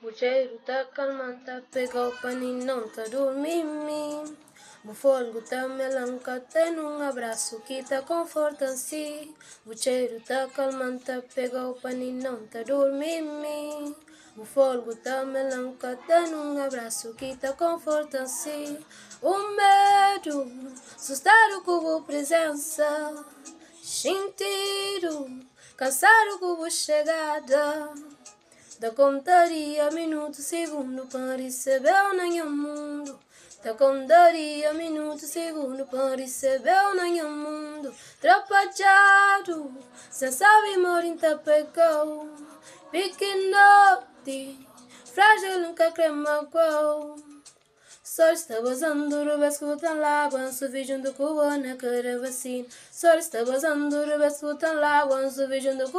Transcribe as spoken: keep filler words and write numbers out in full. Bucheiro tá calmanta, pega o paninho, não tá dormindo. Bufolgo tá melanca, tá num abraço que tá conforta si. Bucheiro tá calmanta, pega o paninho, não tá dormindo. Bufolgo tá melanca, tá num abraço que tá conforta si. O medo, sustado com a presença, sentido, cansado com a chegada. Da contaria minuto, segundo para receber nenhum mundo. Da contaria minuto, segundo para receber nenhum mundo. Trapajado, sem saber morinta pegou. Pequenote, frágil nunca cremagou. Só está vazando, rubesco tá lá, guanço vigiando com o na cara vacina. Só está vazando, rubesco tá lá, guanço vigiando com